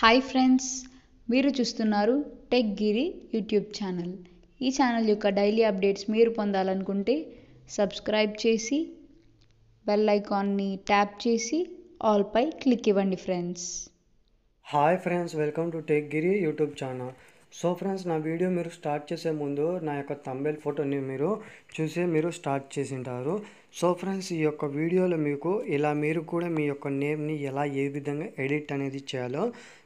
Hi friends, మీరు చూస్తున్నారు Tech Giri YouTube channel. ఈ ఛానల్ యొక్క డైలీ అప్డేట్స్ మీరు పొందాలనుకుంటే సబ్స్క్రైబ్ చేసి బెల్ ఐకాన్ని ట్యాప్ చేసి ఆల్ పై క్లిక్ ఇవ్వండి friends. Hi friends, welcome to Tech Giri YouTube channel. So friends, నా వీడియో మీరు స్టార్ట్ చేసే ముందు నా యొక్క థంబ్నెయిల్ ఫోటోని మీరు చూసి మీరు స్టార్ట్ చేసి ఉంటారు. సో ఫ్రెండ్స్, ఈ యొక్క వీడియోలో మీకు ఇలా మీరు కూడా మీ యొక్క నేమ్ని ఎలా ఏ విధంగా ఎడిట్ అనేది చేయాలో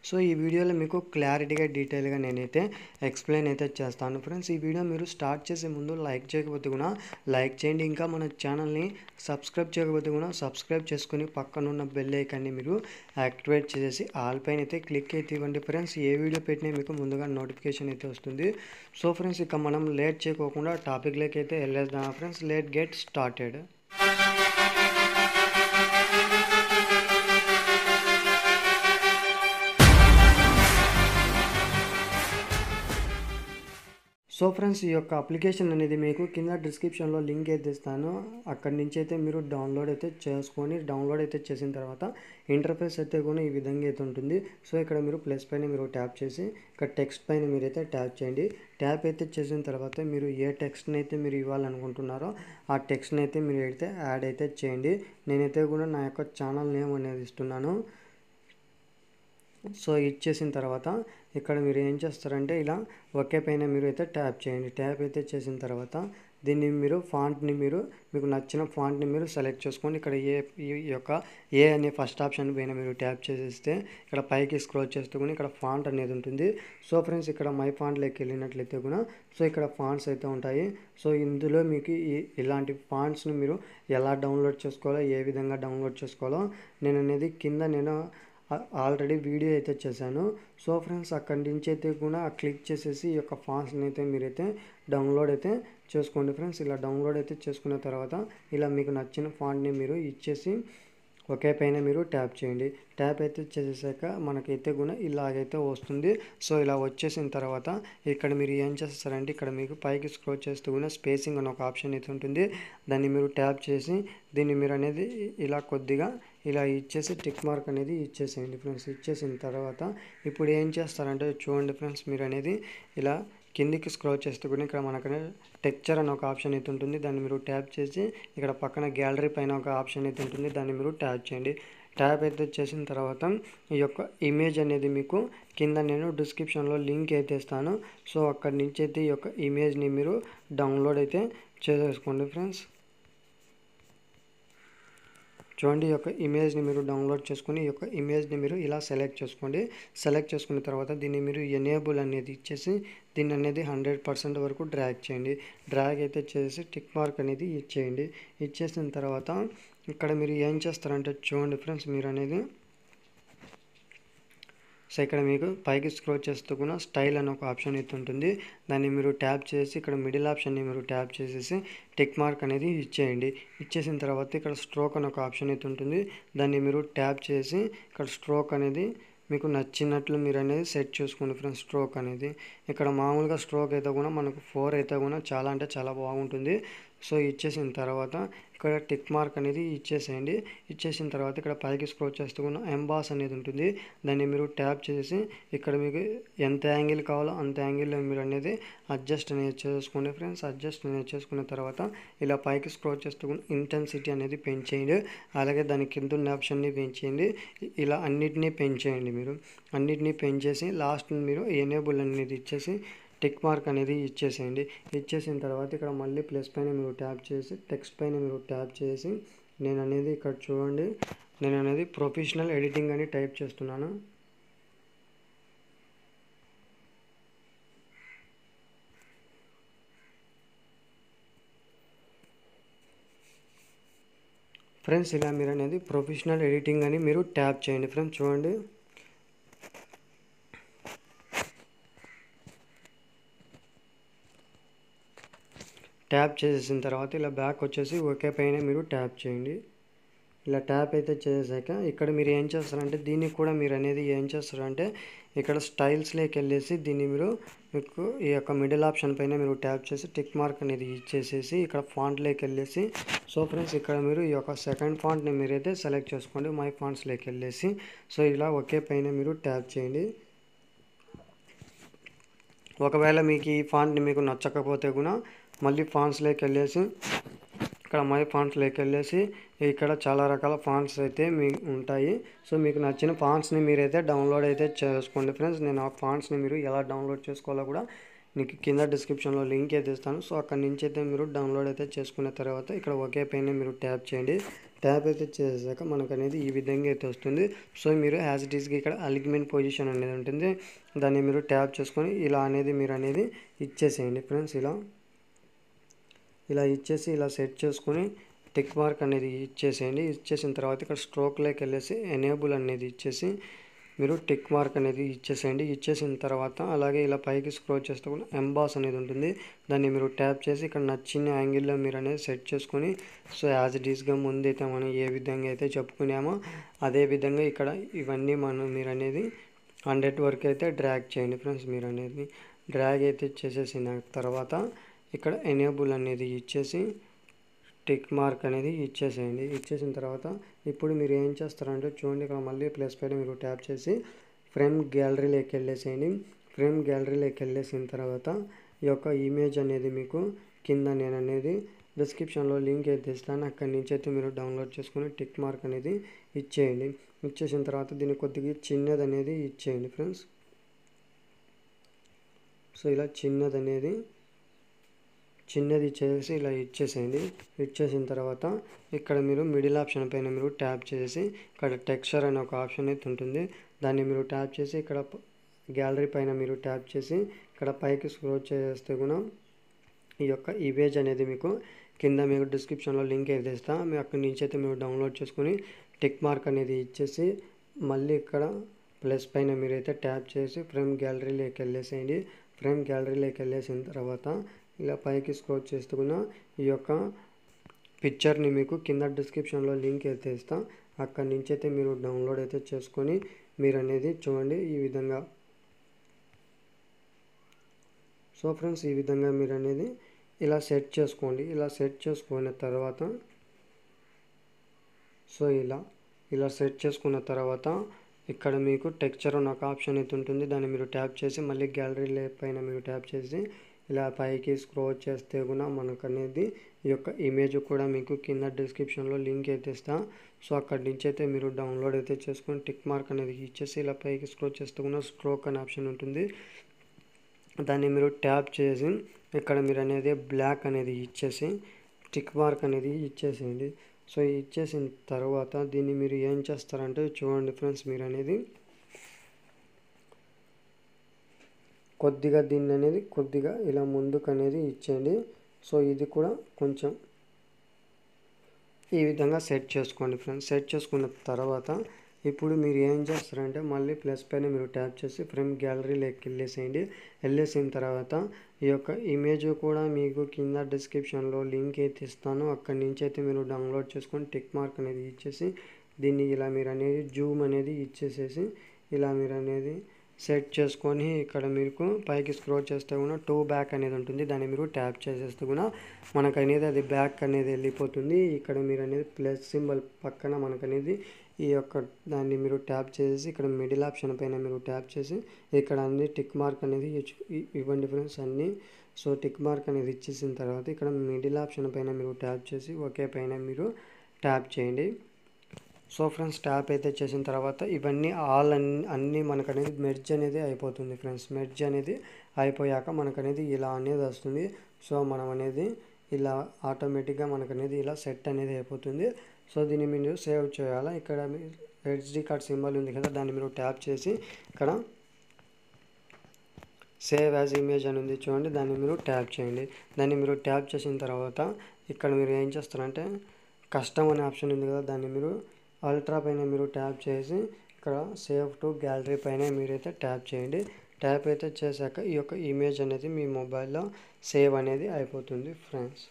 సో ఈ వీడియోలో మీకు క్లారిటీగా డీటెయిల్గా నేనైతే ఎక్స్ప్లెయిన్ అయితే చేస్తాను. ఫ్రెండ్స్, ఈ వీడియో మీరు స్టార్ట్ చేసే ముందు లైక్ చేయకపోతే కూడా లైక్ చేయండి. ఇంకా మన ఛానల్ని సబ్స్క్రైబ్ చేయకపోతే కూడా సబ్స్క్రైబ్ చేసుకుని పక్కనున్న బెల్ ఐకాన్ని మీరు యాక్టివేట్ చేసేసి ఆల్ పైన అయితే క్లిక్ అయితే ఇవ్వండి. ఫ్రెండ్స్, ఏ వీడియో పెట్టినా మీకు ముందుగా నోటిఫికేషన్ అయితే వస్తుంది. సో ఫ్రెండ్స్, ఇక మనం లేట్ చేయకోకుండా టాపిక్లోకి అయితే వెళ్ళేద్దాం. Friends, let get started. So friends, ఈ యొక్క అప్లికేషన్ అనేది మీకు కింద డిస్క్రిప్షన్లో లింక్ అయితే ఇస్తాను. అక్కడి నుంచి అయితే మీరు డౌన్లోడ్ అయితే చేసుకొని డౌన్లోడ్ అయితే చేసిన తర్వాత ఇంటర్ఫేస్ అయితే కూడా ఈ విధంగా అయితే ఉంటుంది. సో ఇక్కడ మీరు ప్లస్ పైన మీరు ట్యాప్ చేసి ఇక్కడ టెక్స్ట్ పైన మీరైతే ట్యాప్ చేయండి. ట్యాప్ అయితే చేసిన తర్వాత మీరు ఏ టెక్స్ట్ని అయితే మీరు ఇవ్వాలనుకుంటున్నారో ఆ టెక్స్ట్ని అయితే మీరు అయితే యాడ్ అయితే చేయండి. నేనైతే కూడా నా యొక్క ఛానల్ నేమ్ అనేది ఇస్తున్నాను. సో ఇచ్చేసిన తర్వాత ఇక్కడ మీరు ఏం చేస్తారంటే ఇలా ఒకే పైన మీరు అయితే ట్యాప్ చేయండి. ట్యాప్ అయితే చేసిన తర్వాత దీన్ని మీరు ఫాంట్ని మీరు మీకు నచ్చిన ఫాంట్ని మీరు సెలెక్ట్ చేసుకొని ఇక్కడ ఏ అనే ఫస్ట్ ఆప్షన్ పైన మీరు ట్యాప్ చేసేస్తే ఇక్కడ పైకి స్క్రోల్ చేస్తే కూడా ఇక్కడ ఫాంట్ అనేది ఉంటుంది. సో ఫ్రెండ్స్, ఇక్కడ మై ఫాంట్లోకి వెళ్ళినట్లయితే కూడా సో ఇక్కడ ఫాంట్స్ అయితే ఉంటాయి. సో ఇందులో మీకు ఇలాంటి ఫాంట్స్ని మీరు ఎలా డౌన్లోడ్ చేసుకోవాలో ఏ విధంగా డౌన్లోడ్ చేసుకోవాలో నేను అనేది కింద నేను ఆల్రెడీ వీడియో అయితే చేశాను. సో ఫ్రెండ్స్, అక్కడి నుంచి అయితే కూడా క్లిక్ చేసేసి ఈ యొక్క ఫాంట్స్ని అయితే మీరైతే డౌన్లోడ్ అయితే చేసుకోండి. ఫ్రెండ్స్, ఇలా డౌన్లోడ్ అయితే చేసుకున్న తర్వాత ఇలా మీకు నచ్చిన ఫాంట్ని మీరు ఇచ్చేసి ఒకే పైన మీరు ట్యాప్ చేయండి. ట్యాప్ అయితే చేసేసాక మనకైతే కూడా ఇలాగైతే వస్తుంది. సో ఇలా వచ్చేసిన తర్వాత ఇక్కడ మీరు ఏం చేస్తారంటే ఇక్కడ మీకు పైకి స్క్రోల్ చేస్తూ కూడా స్పేసింగ్ అని ఒక ఆప్షన్ అయితే ఉంటుంది. దాన్ని మీరు ట్యాప్ చేసి దీన్ని మీరు అనేది ఇలా కొద్దిగా ఇలా ఇచ్చేసి టిక్ మార్క్ అనేది ఇచ్చేసేయండి. ఫ్రెండ్స్, ఇచ్చేసిన తర్వాత ఇప్పుడు ఏం చేస్తారంటే చూడండి ఫ్రెండ్స్, మీరు అనేది ఇలా కిందికి స్క్రోల్ చేస్తే కూడా ఇక్కడ మనకు టెక్చర్ అని ఒక ఆప్షన్ అయితే ఉంటుంది. దాన్ని మీరు ట్యాప్ చేసి ఇక్కడ పక్కన గ్యాలరీ పైన ఒక ఆప్షన్ అయితే ఉంటుంది. దాన్ని మీరు ట్యాప్ చేయండి. ట్యాప్ అయితే చేసిన తర్వాత ఈ యొక్క ఇమేజ్ అనేది మీకు కింద నేను డిస్క్రిప్షన్లో లింక్ అయితే ఇస్తాను. సో అక్కడి నుంచి అయితే ఈ యొక్క ఇమేజ్ని మీరు డౌన్లోడ్ అయితే చేసేసుకోండి. ఫ్రెండ్స్, చూడండి, ఈ యొక్క ఇమేజ్ని మీరు డౌన్లోడ్ చేసుకుని ఈ యొక్క ఇమేజ్ని మీరు ఇలా సెలెక్ట్ చేసుకోండి. సెలెక్ట్ చేసుకున్న తర్వాత దీన్ని మీరు ఎనేబుల్ అనేది ఇచ్చేసి దీన్ని అనేది 100% వరకు డ్రాగ్ చేయండి. డ్రాగ్ అయితే చేసి టిక్ మార్క్ అనేది ఇచ్చేయండి. ఇచ్చేసిన తర్వాత ఇక్కడ మీరు ఏం చేస్తారంటే చూడండి ఫ్రెండ్స్, మీరు అనేది సో ఇక్కడ మీకు పైకి స్క్రోల్ చేస్తూ కూడా స్టైల్ అని ఒక ఆప్షన్ అయితే ఉంటుంది. దాన్ని మీరు ట్యాప్ చేసి ఇక్కడ మిడిల్ ఆప్షన్ని మీరు ట్యాప్ చేసేసి టిక్ మార్క్ అనేది ఇచ్చేయండి. ఇచ్చేసిన తర్వాత ఇక్కడ స్ట్రోక్ అని ఒక ఆప్షన్ అయితే ఉంటుంది. దాన్ని మీరు ట్యాప్ చేసి ఇక్కడ స్ట్రోక్ అనేది మీకు నచ్చినట్లు మీరు అనేది సెట్ చేసుకోండి. ఫ్రెండ్స్, స్ట్రోక్ అనేది ఇక్కడ మామూలుగా స్ట్రోక్ అయితే కూడా మనకు 4 అయితే కూడా చాలా అంటే చాలా బాగుంటుంది. సో ఇచ్చేసిన తర్వాత ఇక్కడ టిక్ మార్క్ అనేది ఇచ్చేసేయండి. ఇచ్చేసిన తర్వాత ఇక్కడ పైకి స్క్రోల్ చేస్తూ ఉన్న ఎంబాస్ అనేది ఉంటుంది. దాన్ని మీరు ట్యాప్ చేసి ఇక్కడ మీకు ఎంత యాంగిల్ కావాలో అంత యాంగిల్లో మీరు అనేది అడ్జస్ట్ అనేది చేసుకోండి. ఫ్రెండ్స్, అడ్జస్ట్ అనేది చేసుకున్న తర్వాత ఇలా పైకి స్క్రోల్ చేస్తూ ఉన్న ఇంటెన్సిటీ అనేది పెంచేయండి. అలాగే దాని కింద ఉన్న ఆప్షన్ని పెంచేయండి. ఇలా అన్నిటినీ పెంచేయండి. మీరు అన్నిటినీ పెంచేసి లాస్ట్ మీరు ఎనేబుల్ అనేది ఇచ్చేసి టిక్ మార్క్ అనేది ఇచ్చేసేయండి. ఇచ్చేసిన తర్వాత ఇక్కడ మళ్ళీ ప్లస్ పైన మీరు ట్యాప్ చేసి టెక్స్ట్ పైన మీరు ట్యాప్ చేసి నేను అనేది ఇక్కడ చూడండి, నేను అనేది ప్రొఫెషనల్ ఎడిటింగ్ అని టైప్ చేస్తున్నాను. ఫ్రెండ్స్, ఇలా మీరు అనేది ప్రొఫెషనల్ ఎడిటింగ్ అని మీరు ట్యాప్ చేయండి. ఫ్రెండ్స్, చూడండి, ట్యాప్ చేసేసిన తర్వాత ఇలా బ్యాక్ వచ్చేసి ఒకే పైన మీరు ట్యాప్ చేయండి. ఇలా ట్యాప్ అయితే చేసాక ఇక్కడ మీరు ఏం చేస్తారంటే దీనికి కూడా మీరు అనేది ఏం చేస్తారంటే ఇక్కడ స్టైల్స్లోకి వెళ్ళేసి దీన్ని మీరు మీకు ఈ యొక్క మిడిల్ ఆప్షన్ పైన మీరు ట్యాప్ చేసి టిక్ మార్క్ అనేది ఇచ్చేసేసి ఇక్కడ ఫాంట్లోకి వెళ్ళేసి సో ఫ్రెండ్స్ ఇక్కడ మీరు ఈ యొక్క సెకండ్ ఫాంట్ని మీరైతే సెలెక్ట్ చేసుకోండి మై ఫాంట్స్లోకి వెళ్ళేసి సో ఇలా ఒకే పైన మీరు ట్యాప్ చేయండి. ఒకవేళ మీకు ఈ ఫాంట్ని మీకు నచ్చకపోతే కూడా మళ్ళీ ఫాంట్స్లోకి వెళ్ళేసి ఇక్కడ మై ఫాంట్స్లోకి వెళ్ళేసి ఇక్కడ చాలా రకాల ఫాంట్స్ అయితే మీ ఉంటాయి. సో మీకు నచ్చిన ఫాంట్స్ని మీరైతే డౌన్లోడ్ అయితే చేసుకోండి ఫ్రెండ్స్. నేను ఆ ఫాంట్స్ని మీరు ఎలా డౌన్లోడ్ చేసుకోవాలో కూడా మీకు కింద డిస్క్రిప్షన్లో లింక్ అయితే ఇస్తాను. సో అక్కడ నుంచి అయితే మీరు డౌన్లోడ్ అయితే చేసుకున్న తర్వాత ఇక్కడ ఒకే పైన మీరు ట్యాప్ చేయండి. ట్యాప్ అయితే చేసాక మనకు అనేది ఈ విధంగా అయితే వస్తుంది. సో మీరు యాజ్ ఇట్ ఈస్కి ఇక్కడ అలిగ్మెంట్ పొజిషన్ అనేది ఉంటుంది, దాన్ని మీరు ట్యాప్ చేసుకొని ఇలా అనేది మీరు అనేది ఇచ్చేసేయండి ఫ్రెండ్స్. ఇలా ఇచ్చేసి ఇలా సెట్ చేసుకొని టిక్ మార్క్ అనేది ఇచ్చేసేయండి. ఇచ్చేసిన తర్వాత ఇక్కడ స్ట్రోక్లోకి వెళ్ళేసి ఎనేబుల్ అనేది ఇచ్చేసి మీరు టిక్ మార్క్ అనేది ఇచ్చేసేయండి. ఇచ్చేసిన తర్వాత అలాగే ఇలా పైకి స్క్రోల్ చేస్తే కూడా ఎంబాస్ అనేది ఉంటుంది, దాన్ని మీరు ట్యాప్ చేసి ఇక్కడ నచ్చిన యాంగిల్లో మీరు అనేది సెట్ చేసుకొని సో యాజ్ ఇట్ ఈస్గా ముందైతే మనం ఏ విధంగా అయితే చెప్పుకున్నామో అదే విధంగా ఇక్కడ ఇవన్నీ మనం మీరు అనేది 100 వరకు అయితే డ్రాగ్ చేయండి ఫ్రెండ్స్. మీరు అనేది డ్రాగ్ అయితే చేసేసిన తర్వాత ఇక్కడ ఎనేబుల్ అనేది ఇచ్చేసి టిక్ మార్క్ అనేది ఇచ్చేసేయండి. ఇచ్చేసిన తర్వాత ఇప్పుడు మీరు ఏం చేస్తారంటే చూడండి ఇక్కడ మళ్ళీ ప్లస్ పైన మీరు ట్యాప్ చేసి ఫ్రేమ్ గ్యాలరీలోకి వెళ్ళేసేయండి. ఫ్రేమ్ గ్యాలరీలోకి వెళ్ళేసిన తర్వాత ఈ యొక్క ఇమేజ్ అనేది మీకు కింద నేను అనేది డిస్క్రిప్షన్లో లింక్ అయితే ఇస్తాను, అక్కడి నుంచి అయితే మీరు డౌన్లోడ్ చేసుకుని టిక్ మార్క్ అనేది ఇచ్చేయండి. ఇచ్చేసిన తర్వాత దీన్ని కొద్దిగా చిన్నది అనేది ఇచ్చేయండి ఫ్రెండ్స్. సో ఇలా చిన్నది చేసి ఇలా ఇచ్చేసేయండి. ఇచ్చేసిన తర్వాత ఇక్కడ మీరు మిడిల్ ఆప్షన్ పైన మీరు ట్యాప్ చేసి ఇక్కడ టెక్స్చర్ అనే ఒక ఆప్షన్ అయితే ఉంటుంది, దాన్ని మీరు ట్యాప్ చేసి ఇక్కడ గ్యాలరీ పైన మీరు ట్యాప్ చేసి ఇక్కడ పైకి స్క్రోల్ చేస్తే కూడా ఈ యొక్క ఇమేజ్ అనేది మీకు కింద మీకు డిస్క్రిప్షన్లో లింక్ అయితే ఇస్తాను, మీ అక్కడి నుంచి అయితే మీరు డౌన్లోడ్ చేసుకుని టిక్ మార్క్ అనేది ఇచ్చేసి మళ్ళీ ఇక్కడ ప్లస్ పైన మీరైతే ట్యాప్ చేసి ఫ్రేమ్ గ్యాలరీలోకి వెళ్ళేసేయండి. ఫ్రేమ్ గ్యాలరీలోకి వెళ్ళేసిన తర్వాత ఇలా పైకి స్క్రోల్ చేసుకున్న ఈ యొక్క పిక్చర్ని మీకు కింద డిస్క్రిప్షన్లో లింక్ అయితే ఇస్తాను, అక్కడి నుంచి అయితే మీరు డౌన్లోడ్ అయితే చేసుకొని మీరు అనేది చూడండి ఈ విధంగా. సో ఫ్రెండ్స్ ఈ విధంగా మీరు అనేది ఇలా సెట్ చేసుకోండి. ఇలా సెట్ చేసుకున్న తర్వాత సో ఇలా సెట్ చేసుకున్న తర్వాత ఇక్కడ మీకు టెక్స్చర్ అనే ఒక ఆప్షన్ అయితే ఉంటుంది, దాన్ని మీరు ట్యాప్ చేసి మళ్ళీ గ్యాలరీ పైన మీరు ట్యాప్ చేసి ఇలా పైకి స్క్రోల్ చేస్తే కూడా మనకు అనేది ఈ యొక్క ఇమేజ్ కూడా మీకు కింద డిస్క్రిప్షన్లో లింక్ అయితే ఇస్తాను. సో అక్కడి నుంచి అయితే మీరు డౌన్లోడ్ అయితే చేసుకొని టిక్ మార్క్ అనేది ఇచ్చేసి ఇలా పైకి స్క్రోల్ చేస్తే కూడా స్ట్రోక్ అనే ఆప్షన్ ఉంటుంది, దాన్ని మీరు ట్యాప్ చేసి ఇక్కడ మీరు అనేది బ్లాక్ అనేది ఇచ్చేసి టిక్ మార్క్ అనేది ఇచ్చేసేయండి. సో ఇచ్చేసిన తర్వాత దీన్ని మీరు ఏం చేస్తారంటే చూడండి ఫ్రెండ్స్, మీరు అనేది కొద్దిగా దీన్ని అనేది కొద్దిగా ఇలా ముందుకు అనేది ఇచ్చేయండి. సో ఇది కూడా కొంచెం ఈ విధంగా సెట్ చేసుకోండి ఫ్రెండ్స్. సెట్ చేసుకున్న తర్వాత ఇప్పుడు మీరు ఏం చేస్తారంటే మళ్ళీ ప్లస్ పైన మీరు ట్యాప్ చేసి ఫ్రేమ్ గ్యాలరీలోకి వెళ్ళేసేయండి. వెళ్ళేసిన తర్వాత ఈ యొక్క ఇమేజ్ కూడా మీకు కింద డిస్క్రిప్షన్లో లింక్ అయితే ఇస్తాను, అక్కడి నుంచి అయితే మీరు డౌన్లోడ్ చేసుకొని టిక్ మార్క్ అనేది ఇచ్చేసి దీన్ని ఇలా మీరు అనేది జూమ్ అనేది ఇచ్చేసేసి ఇలా మీరు అనేది సెట్ చేసుకొని ఇక్కడ మీకు పైకి స్క్రోల్ చేస్తే కూడా టూ బ్యాక్ అనేది ఉంటుంది, దాన్ని మీరు ట్యాప్ చేసేస్తే కూడా మనకు అనేది అది బ్యాక్ అనేది వెళ్ళిపోతుంది. ఇక్కడ మీరు అనేది ప్లస్ సింబల్ పక్కన మనకనేది ఈ యొక్క దాన్ని మీరు ట్యాప్ చేసేసి ఇక్కడ మిడిల్ ఆప్షన్ పైన మీరు ట్యాప్ చేసి ఇక్కడ అన్ని టిక్ మార్క్ అనేది ఇవ్వండి ఫ్రెండ్స్ అన్నీ. సో టిక్ మార్క్ అనేది ఇచ్చేసిన తర్వాత ఇక్కడ మిడిల్ ఆప్షన్ పైన మీరు ట్యాప్ చేసి ఒకే పైన మీరు ట్యాప్ చేయండి. సో ఫ్రెండ్స్ ట్యాప్ అయితే చేసిన తర్వాత ఇవన్నీ అన్నీ మనకు అనేది మెర్జ్ అనేది అయిపోతుంది ఫ్రెండ్స్. మెర్జ్ అనేది అయిపోయాక మనకనేది ఇలా అనేది వస్తుంది. సో మనం అనేది ఇలా ఆటోమేటిక్గా మనకనేది ఇలా సెట్ అనేది అయిపోతుంది. సో దీన్ని మీరు సేవ్ చేయాలి. ఇక్కడ హెచ్డి కార్డ్ సింబల్ ఉంది కదా, దాన్ని మీరు ట్యాప్ చేసి ఇక్కడ సేవ్ యాజ్ ఇమేజ్ అని ఉంది చూడండి, దాన్ని మీరు ట్యాప్ చేయండి. దాన్ని మీరు ట్యాప్ చేసిన తర్వాత ఇక్కడ మీరు ఏం చేస్తారంటే కస్టమ్ అనే ఆప్షన్ ఉంది కదా, దాన్ని మీరు అల్ట్రా పైన మీరు ట్యాప్ చేసి ఇక్కడ సేవ్ టు గ్యాలరీ పైన మీరైతే ట్యాప్ చేయండి. ట్యాప్ అయితే చేశాక ఈ యొక్క ఇమేజ్ అనేది మీ మొబైల్లో సేవ్ అనేది అయిపోతుంది ఫ్రెండ్స్.